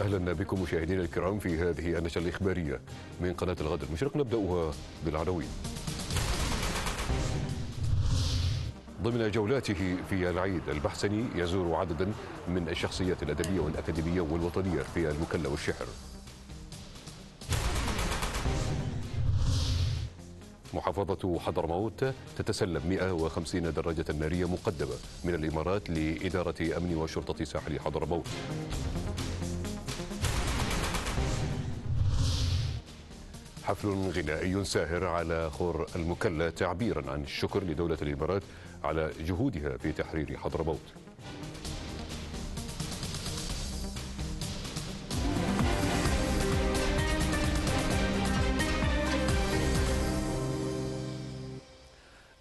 أهلا بكم مشاهدينا الكرام في هذه النشرة الإخبارية من قناة الغد المشرق، نبدأها بالعناوين. ضمن جولاته في العيد البحسني يزور عددا من الشخصيات الأدبية والأكاديمية والوطنية في المكلا والشحر. محافظة حضرموت تتسلم 150 دراجة نارية مقدمة من الإمارات لإدارة أمن وشرطة ساحل حضرموت. حفل غنائي ساهر على خور المكلا تعبيرا عن الشكر لدولة الإمارات على جهودها في تحرير حضرموت.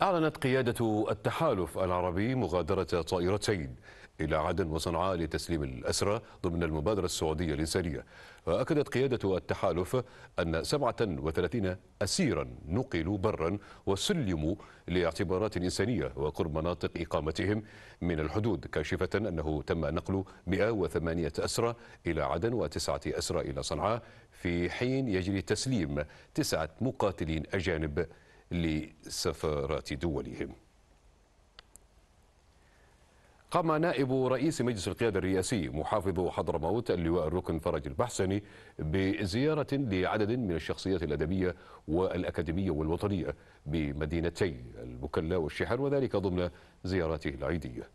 أعلنت قيادة التحالف العربي مغادرة طائرتين إلى عدن وصنعاء لتسليم الأسرى ضمن المبادرة السعودية الإنسانية. وأكدت قيادة التحالف أن 37 أسيرا نقلوا برا وسلموا لاعتبارات إنسانية وقرب مناطق إقامتهم من الحدود، كاشفة أنه تم نقل 108 أسرى إلى عدن و9 أسرى إلى صنعاء، في حين يجري تسليم 9 مقاتلين أجانب لسفارات دولهم. قام نائب رئيس مجلس القيادة الرئاسي محافظ حضرموت اللواء الركن فرج البحسني بزيارة لعدد من الشخصيات الأدبية والأكاديمية والوطنية بمدينتي المكلا والشحر، وذلك ضمن زياراته العيدية.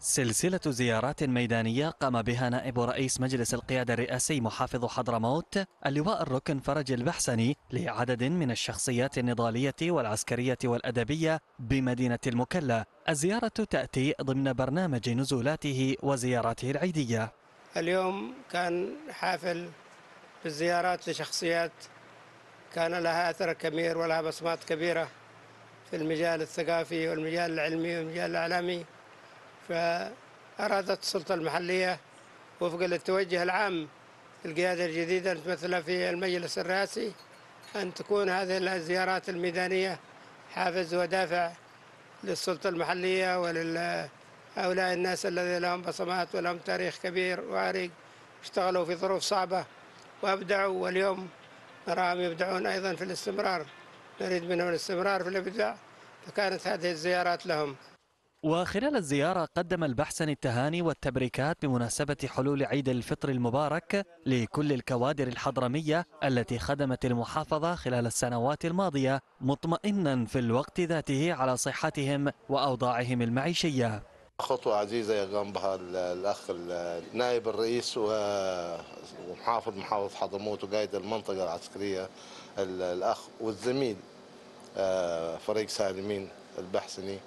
سلسلة زيارات ميدانية قام بها نائب رئيس مجلس القيادة الرئاسي محافظ حضرموت اللواء الركن فرج البحسني لعدد من الشخصيات النضالية والعسكرية والأدبية بمدينة المكلا. الزيارة تأتي ضمن برنامج نزولاته وزياراته العيدية. اليوم كان حافل بالزيارات لشخصيات كان لها أثر كبير ولها بصمات كبيرة في المجال الثقافي والمجال العلمي والمجال الإعلامي، فأرادت السلطة المحلية وفق التوجه العام القيادة الجديدة المتمثلة في المجلس الرئاسي أن تكون هذه الزيارات الميدانية حافز ودافع للسلطة المحلية ولهؤلاء الناس الذين لهم بصمات ولهم تاريخ كبير وعريق، اشتغلوا في ظروف صعبة وأبدعوا، واليوم نراهم يبدعون أيضا في الاستمرار، نريد منهم الاستمرار في الإبداع، فكانت هذه الزيارات لهم. وخلال الزيارة قدم البحسني التهاني والتبريكات بمناسبة حلول عيد الفطر المبارك لكل الكوادر الحضرمية التي خدمت المحافظة خلال السنوات الماضية، مطمئنا في الوقت ذاته على صحتهم وأوضاعهم المعيشية. خطوة عزيزة يقوم بها الأخ نائب الرئيس ومحافظ حضرموت وقائد المنطقة العسكرية الأخ والزميل فريق سالمين البحسني،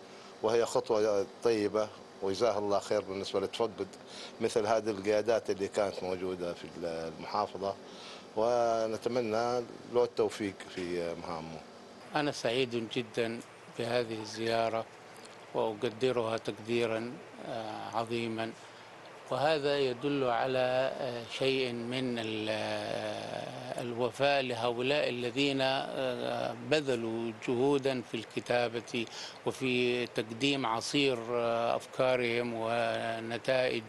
وهي خطوة طيبة وجزاه الله خير بالنسبة لتفقد مثل هذه القيادات اللي كانت موجودة في المحافظة، ونتمنى له التوفيق في مهامه. أنا سعيد جدا بهذه الزيارة وأقدرها تقديرا عظيما، وهذا يدل على شيء من الوفاء لهؤلاء الذين بذلوا جهودا في الكتابة وفي تقديم عصير أفكارهم ونتائج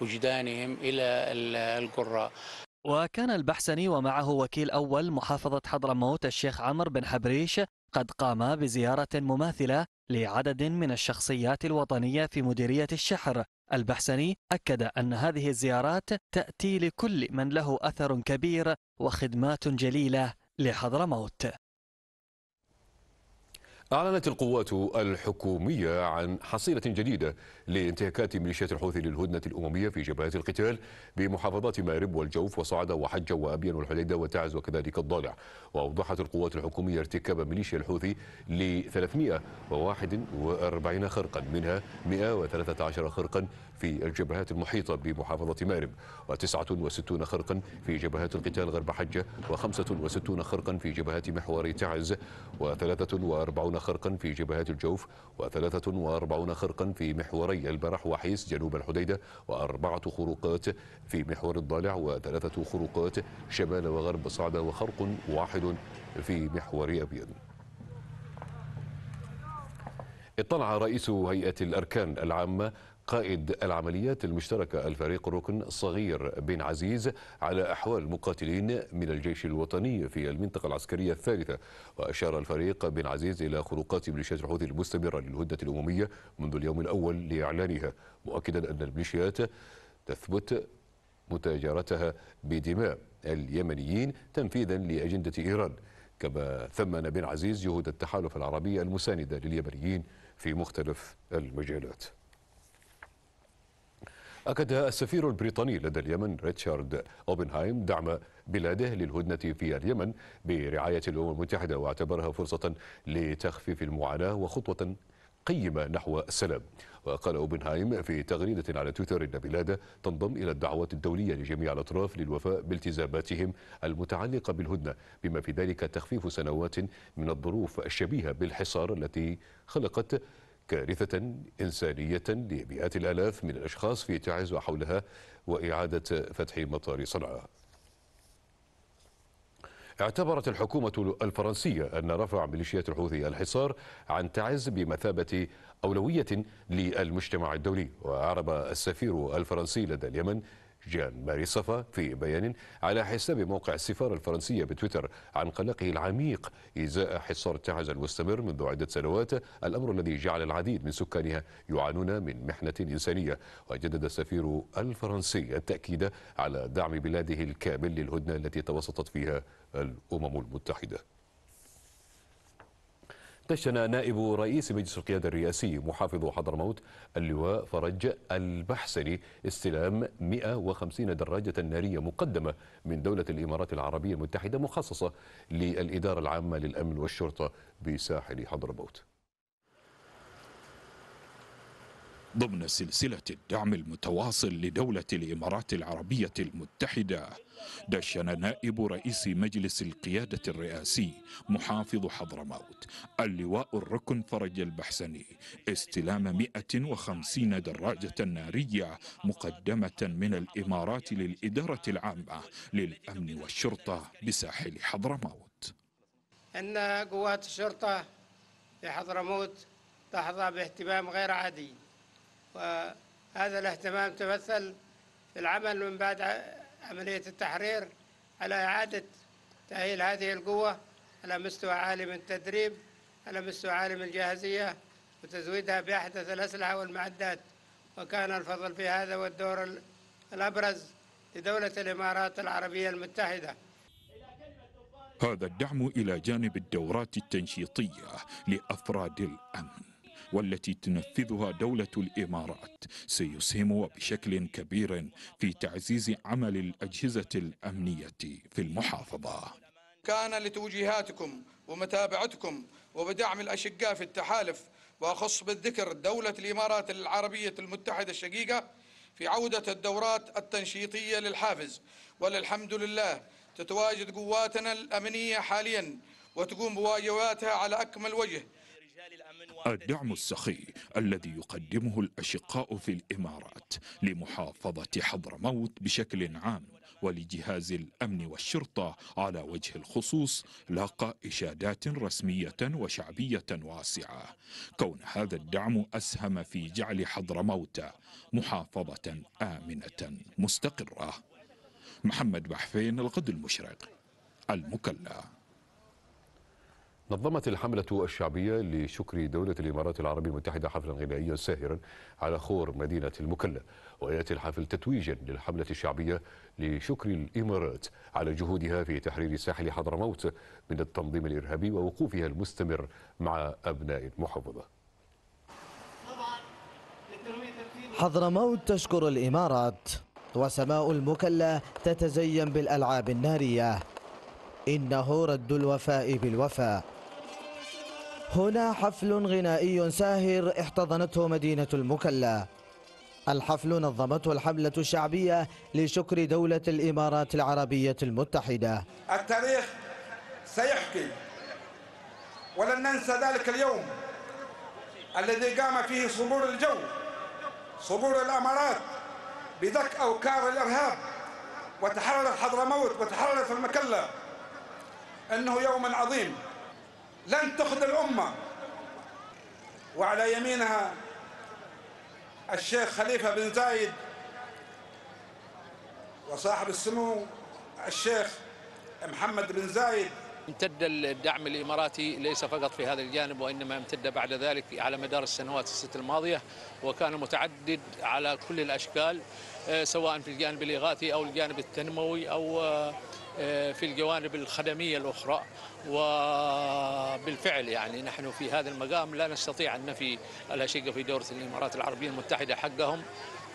وجدانهم إلى القراء. وكان البحسني ومعه وكيل أول محافظة حضرموت الشيخ عمرو بن حبريش قد قام بزيارة مماثلة لعدد من الشخصيات الوطنية في مديرية الشحر. البحسني أكد أن هذه الزيارات تأتي لكل من له أثر كبير وخدمات جليلة لحضرموت. أعلنت القوات الحكومية عن حصيلة جديدة لانتهاكات ميليشيات الحوثي للهدنة الأممية في جبهات القتال بمحافظات مارب والجوف وصعدة وحجة وأبين والحديدة وتعز وكذلك الضالع. وأوضحت القوات الحكومية ارتكاب ميليشيا الحوثي ل 341 خرقا، منها 113 خرقا في الجبهات المحيطة بمحافظة مارب، و69 خرقا في جبهات القتال غرب حجة، و65 خرقا في جبهات محور تعز، و43 خرقا في جبهات الجوف، و43 خرقا في محوري البرح وحيس جنوب الحديدة، و4 خروقات في محور الضالع، و3 خروقات شمال وغرب صعدة، وخرق واحد في محور أبين. اطلع رئيس هيئة الأركان العامة قائد العمليات المشتركة الفريق الركن صغير بن عزيز على أحوال المقاتلين من الجيش الوطني في المنطقة العسكرية الثالثة. وأشار الفريق بن عزيز إلى خروقات ميليشيات الحوثي المستمرة للهدنة الأممية منذ اليوم الأول لإعلانها، مؤكدا أن الميليشيات تثبت متاجرتها بدماء اليمنيين تنفيذا لأجندة إيران. كما ثمن بن عزيز جهود التحالف العربي المساندة لليمنيين في مختلف المجالات. أكد السفير البريطاني لدى اليمن ريتشارد اوبنهايم دعم بلاده للهدنة في اليمن برعاية الأمم المتحدة، واعتبرها فرصة لتخفيف المعاناة وخطوة قيمة نحو السلام. وقال اوبنهايم في تغريدة على تويتر أن بلاده تنضم إلى الدعوات الدولية لجميع الأطراف للوفاء بالتزاماتهم المتعلقة بالهدنة، بما في ذلك تخفيف سنوات من الظروف الشبيهة بالحصار التي خلقت كارثة إنسانية لمئات الآلاف من الأشخاص في تعز وحولها، وإعادة فتح مطار صنعاء. اعتبرت الحكومة الفرنسية أن رفع ميليشيات الحوثي الحصار عن تعز بمثابة أولوية للمجتمع الدولي. وأعرب السفير الفرنسي لدى اليمن جان ماري صفا في بيان على حساب موقع السفارة الفرنسية بتويتر عن قلقه العميق إزاء حصار تعز المستمر منذ عدة سنوات، الأمر الذي جعل العديد من سكانها يعانون من محنة إنسانية. وجدد السفير الفرنسي التأكيد على دعم بلاده الكامل للهدنة التي توسطت فيها الأمم المتحدة. دشن نائب رئيس مجلس القيادة الرئاسي محافظ حضرموت اللواء فرج البحسني استلام 150 دراجة نارية مقدمة من دولة الإمارات العربية المتحدة مخصصة للإدارة العامة للأمن والشرطة بساحل حضرموت. ضمن سلسلة الدعم المتواصل لدولة الإمارات العربية المتحدة، دشن نائب رئيس مجلس القيادة الرئاسي محافظ حضرموت اللواء الركن فرج البحسني استلام 150 دراجة نارية مقدمة من الإمارات للإدارة العامة للأمن والشرطة بساحل حضرموت. إن قوات الشرطة في حضرموت تحظى باهتمام غير عادي، وهذا الاهتمام تمثل في العمل من بعد عملية التحرير على إعادة تأهيل هذه القوة على مستوى عالي من التدريب، على مستوى عالي من الجاهزية، وتزويدها بأحدث الأسلحة والمعدات. وكان الفضل في هذا والدور الأبرز لدولة الإمارات العربية المتحدة. هذا الدعم إلى جانب الدورات التنشيطية لأفراد الأمن والتي تنفذها دولة الإمارات سيسهم وبشكل كبير في تعزيز عمل الأجهزة الأمنية في المحافظة. كان لتوجيهاتكم ومتابعتكم وبدعم الأشقاء في التحالف، وأخص بالذكر دولة الإمارات العربية المتحدة الشقيقة، في عودة الدورات التنشيطية للحافز. وللحمد لله تتواجد قواتنا الأمنية حاليا وتقوم بواجباتها على أكمل وجه. الدعم السخي الذي يقدمه الأشقاء في الإمارات لمحافظة حضرموت بشكل عام ولجهاز الأمن والشرطة على وجه الخصوص لاقى إشادات رسمية وشعبية واسعة، كون هذا الدعم أسهم في جعل حضرموت محافظة آمنة مستقرة. محمد بحفين، الغد المشرق، المكلا. نظمت الحملة الشعبية لشكر دولة الإمارات العربية المتحدة حفلا غنائيا ساهرا على خور مدينة المكلا، ويأتي الحفل تتويجا للحملة الشعبية لشكر الإمارات على جهودها في تحرير ساحل حضرموت من التنظيم الإرهابي ووقوفها المستمر مع أبناء المحافظة. حضرموت تشكر الإمارات، وسماء المكلا تتزين بالألعاب النارية. إنه رد الوفاء بالوفاء. هنا حفل غنائي ساهر احتضنته مدينة المكلا. الحفل نظمته الحملة الشعبية لشكر دولة الإمارات العربية المتحدة. التاريخ سيحكي، ولن ننسى ذلك اليوم الذي قام فيه صبور الجو، صبور الإمارات بدك أوكار الإرهاب، وتحررت حضرموت وتحررت المكلا. إنه يوم عظيم لن تخذل الأمة، وعلى يمينها الشيخ خليفة بن زايد وصاحب السمو الشيخ محمد بن زايد. امتد الدعم الإماراتي ليس فقط في هذا الجانب، وإنما امتد بعد ذلك على مدار السنوات الست الماضية، وكان متعدد على كل الأشكال، سواء في الجانب الإغاثي أو الجانب التنموي أو في الجوانب الخدمية الأخرى. وبالفعل يعني نحن في هذا المقام لا نستطيع أن نفي الأشقة في دورة الإمارات العربية المتحدة حقهم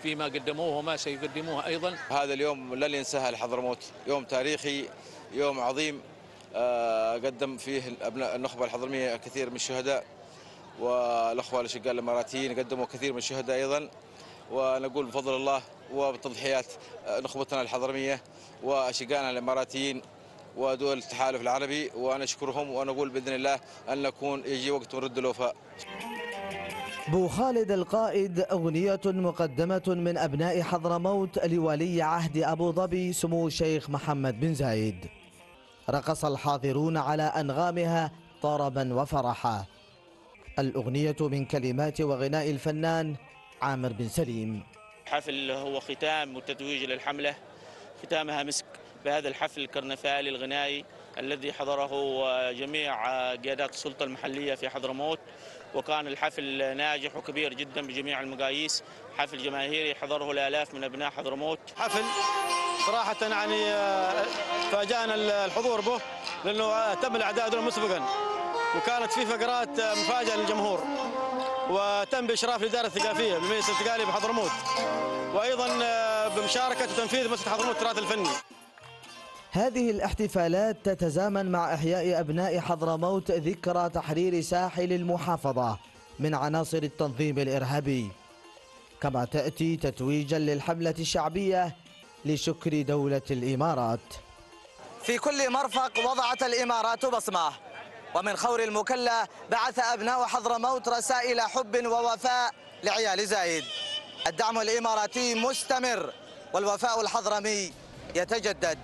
فيما قدموه وما سيقدموه أيضا. هذا اليوم لن ينساه الحضرموت، يوم تاريخي، يوم عظيم، قدم فيه أبناء النخبة الحضرمية كثير من الشهداء، والأخوة الأشقاء الإماراتيين قدموا كثير من الشهداء أيضا، ونقول بفضل الله وبتضحيات نخبتنا الحضرمية وأشقائنا الإماراتيين ودول التحالف العربي، ونشكرهم ونقول بإذن الله أن نكون يجي وقت ونرد الوفاء. بو خالد القائد أغنية مقدمة من أبناء حضرموت لولي عهد أبو ظبي سمو الشيخ محمد بن زايد. رقص الحاضرون على أنغامها طربا وفرحا. الأغنية من كلمات وغناء الفنان عامر بن سليم. الحفل هو ختام وتتويج للحملة، ختامها مسك بهذا الحفل الكرنفالي الغنائي الذي حضره جميع قيادات السلطة المحلية في حضرموت، وكان الحفل ناجح وكبير جدا بجميع المقاييس، حفل جماهيري حضره الآلاف من أبناء حضرموت. حفل صراحة يعني فاجأنا الحضور به، لأنه تم الأعداد دون مسبقا، وكانت في فقرات مفاجأة للجمهور، وتم بإشراف الإدارة الثقافية بالمجلس الثقافي بحضرموت، وأيضا بمشاركة وتنفيذ مؤسسة حضرموت التراث الفني. هذه الاحتفالات تتزامن مع إحياء أبناء حضرموت ذكرى تحرير ساحل المحافظة من عناصر التنظيم الإرهابي، كما تأتي تتويجا للحملة الشعبية لشكر دولة الإمارات. في كل مرفق وضعت الإمارات بصمة، ومن خور المكلا بعث أبناء حضرموت رسائل حب ووفاء لعيال زايد. الدعم الإماراتي مستمر والوفاء الحضرمي يتجدد.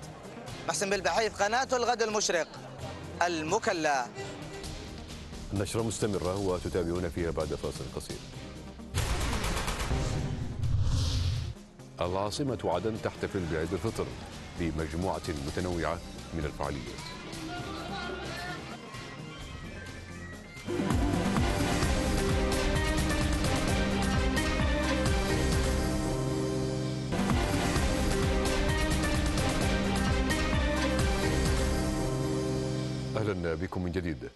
محسن بالبحث، قناة الغد المشرق، المكلا. النشرة مستمرة وتتابعون فيها بعد فاصل قصير. العاصمة عدن تحتفل بعيد الفطر بمجموعة متنوعة من الفعاليات. أهلا بكم من جديد.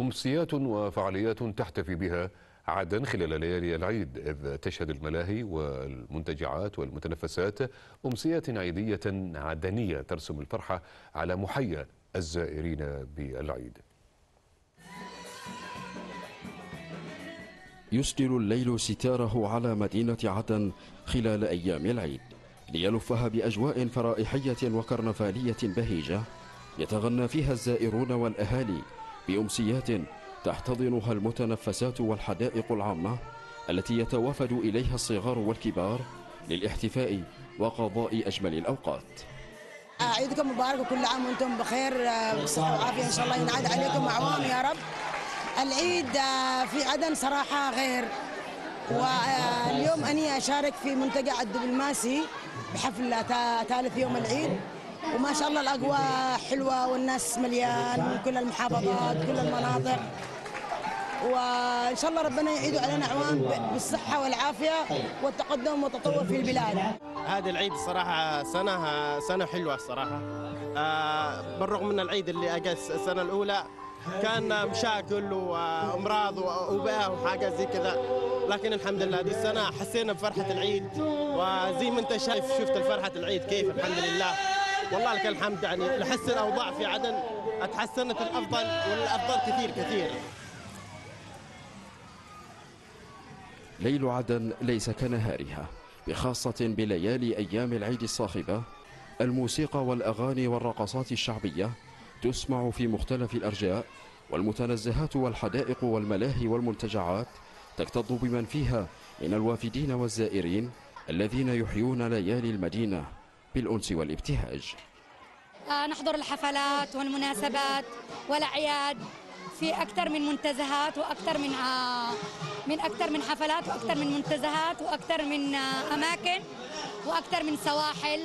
أمسيات وفعاليات تحتفي بها عدن خلال ليالي العيد، إذ تشهد الملاهي والمنتجعات والمتنفسات أمسيات عيدية عدنية ترسم الفرحة على محيا الزائرين بالعيد. يسدل الليل ستاره على مدينة عدن خلال أيام العيد ليلفها بأجواء فرائحية وكرنفالية بهيجة، يتغنى فيها الزائرون والأهالي بأمسيات تحتضنها المتنفسات والحدائق العامة التي يتوافد إليها الصغار والكبار للاحتفاء وقضاء أجمل الأوقات. عيدكم مبارك وكل عام وأنتم بخير وصحة وعافية، إن شاء الله ينعاد عليكم أعوام يا رب. العيد في عدن صراحة غير، واليوم أني أشارك في منتجع الدبلوماسي بحفل ثالث يوم العيد، وما شاء الله الاجواء حلوه والناس مليان من كل المحافظات كل المناطق، وان شاء الله ربنا يعيد علينا اعوام بالصحه والعافيه والتقدم والتطور في البلاد. هذا العيد صراحه سنه حلوه الصراحه، بالرغم من العيد اللي اجى السنه الاولى كان مشاكل وامراض وباء وحاجات زي كذا، لكن الحمد لله دي السنه حسينا بفرحه العيد، وزي ما انت شايف شفت فرحه العيد كيف. الحمد لله والله لك الحمد، يعني نحس الاوضاع في عدن اتحسنت الافضل والافضل كثير. ليل عدن ليس كنهارها، بخاصه بليالي ايام العيد الصاخبه. الموسيقى والاغاني والرقصات الشعبيه تسمع في مختلف الارجاء، والمتنزهات والحدائق والملاهي والمنتجعات تكتظ بمن فيها من الوافدين والزائرين الذين يحيون ليالي المدينه بالأنس والابتهاج. نحضر الحفلات والمناسبات والأعياد، في أكثر من منتزهات وأكثر من حفلات وأكثر من منتزهات وأكثر من أماكن وأكثر من سواحل،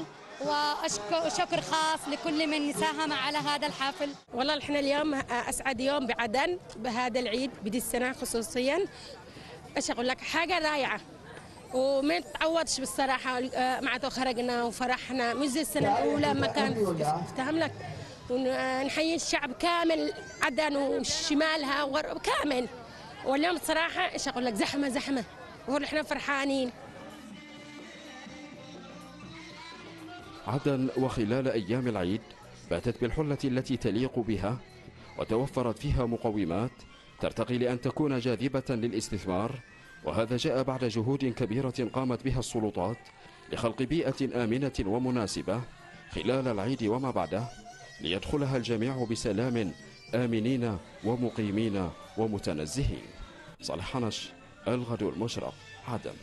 وشكر خاص لكل من ساهم على هذا الحفل. والله احنا اليوم أسعد يوم بعدن بهذا العيد بدي السنة خصوصيا. ايش اقول لك، حاجة رائعة وما تعوضش بالصراحة. معناته خرجنا وفرحنا مش زي السنة الأولى ما كان، افتهم لك. ونحيي الشعب كامل عدن وشمالها وغرب كامل. واليوم الصراحة ايش اقول لك، زحمة زحمة وهو احنا فرحانين. عدن وخلال أيام العيد باتت بالحلة التي تليق بها، وتوفرت فيها مقومات ترتقي لأن تكون جاذبة للاستثمار، وهذا جاء بعد جهود كبيرة قامت بها السلطات لخلق بيئة آمنة ومناسبة خلال العيد وما بعده، ليدخلها الجميع بسلام آمنين ومقيمين ومتنزهين. صالح حنش، الغد المشرق، عدن.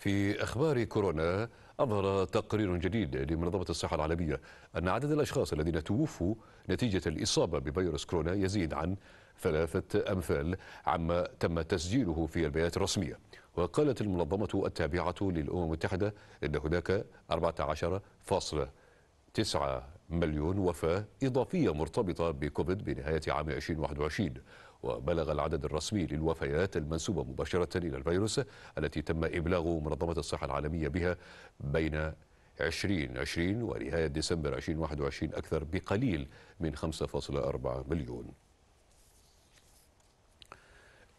في أخبار كورونا، أظهر تقرير جديد لمنظمة الصحة العالمية أن عدد الأشخاص الذين توفوا نتيجة الإصابة بفيروس كورونا يزيد عن 3 أمثال عما تم تسجيله في البيانات الرسمية. وقالت المنظمة التابعة للأمم المتحدة أن هناك 14.9 مليون وفاة إضافية مرتبطة بكوفيد بنهاية عام 2021، وبلغ العدد الرسمي للوفيات المنسوبة مباشرة إلى الفيروس التي تم إبلاغ منظمة الصحة العالمية بها بين 2020 ونهاية ديسمبر 2021 أكثر بقليل من 5.4 مليون.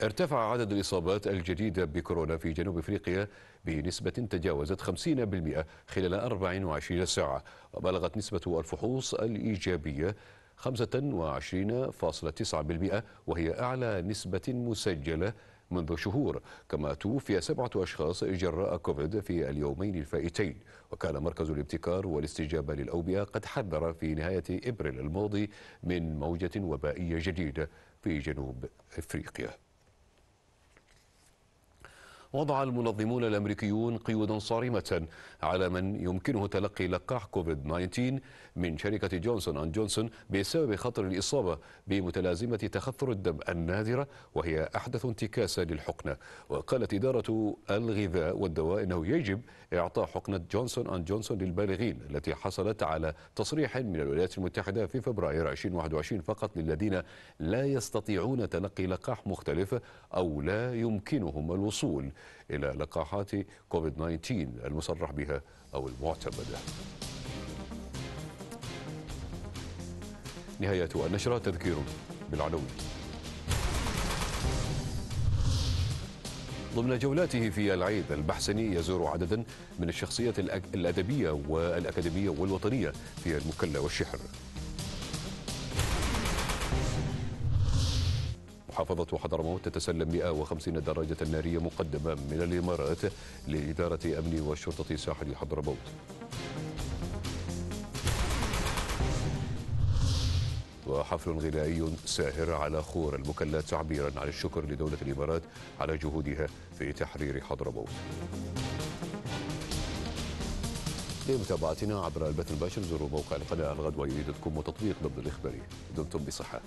ارتفع عدد الإصابات الجديدة بكورونا في جنوب أفريقيا بنسبة تجاوزت 50% خلال 24 ساعة، وبلغت نسبة الفحوص الإيجابية 25.9%، وهي أعلى نسبة مسجلة منذ شهور. كما توفي 7 أشخاص جراء كوفيد في اليومين الفائتين. وكان مركز الابتكار والاستجابة للأوبئة قد حذر في نهاية إبريل الماضي من موجة وبائية جديدة في جنوب أفريقيا. وضع المنظمون الأمريكيون قيودا صارمة على من يمكنه تلقي لقاح كوفيد-19 من شركة جونسون أند جونسون بسبب خطر الإصابة بمتلازمة تخثر الدم النادرة، وهي أحدث انتكاسة للحقنة. وقالت إدارة الغذاء والدواء أنه يجب إعطاء حقنة جونسون أند جونسون للبالغين، التي حصلت على تصريح من الولايات المتحدة في فبراير 2021 فقط للذين لا يستطيعون تلقي لقاح مختلف أو لا يمكنهم الوصول إلى لقاحات كوفيد-19 المصرح بها أو المعتمدة. نهاية النشرة، تذكير بالعناوين. ضمن جولاته في العيد البحسني يزور عددا من الشخصيات الأدبية والأكاديمية والوطنية في المكلا والشحر. محافظة حضرموت تتسلم 150 دراجة نارية مقدمة من الإمارات لإدارة أمن وشرطة ساحل حضرموت. وحفل غنائي ساهر على خور المكلا تعبيرا عن الشكر لدولة الإمارات على جهودها في تحرير حضرموت. لمتابعتنا عبر البث المباشر زوروا موقع القناة الغد وإيدتكم وتطبيق ضبط الإخباري. دمتم بصحة.